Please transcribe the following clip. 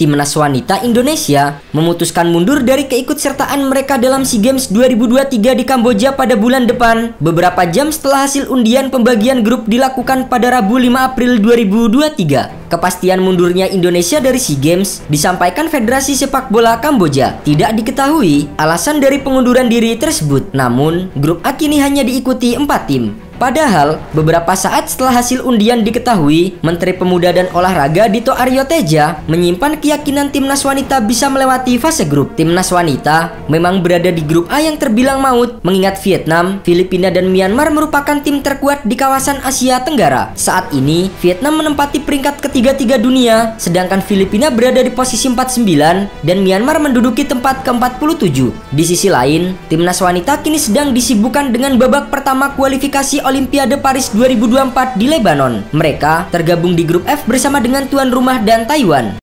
Timnas Wanita Indonesia memutuskan mundur dari keikutsertaan mereka dalam SEA Games 2023 di Kamboja pada bulan depan, beberapa jam setelah hasil undian pembagian grup dilakukan pada Rabu 5 April 2023. Kepastian mundurnya Indonesia dari SEA Games disampaikan Federasi Sepak Bola Kamboja. Tidak diketahui alasan dari pengunduran diri tersebut, namun grup A kini hanya diikuti 4 tim. Padahal, beberapa saat setelah hasil undian diketahui, Menteri Pemuda dan Olahraga Dito Ariotedja menyimpan keyakinan Timnas Wanita bisa melewati fase grup. Timnas Wanita memang berada di grup A yang terbilang maut, mengingat Vietnam, Filipina, dan Myanmar merupakan tim terkuat di kawasan Asia Tenggara. Saat ini, Vietnam menempati peringkat ke-33 dunia, sedangkan Filipina berada di posisi 49 dan Myanmar menduduki tempat ke-47. Di sisi lain, Timnas Wanita kini sedang disibukkan dengan babak pertama kualifikasi Olimpiade Paris 2024 di Lebanon. Mereka tergabung di grup F bersama dengan tuan rumah dan Taiwan.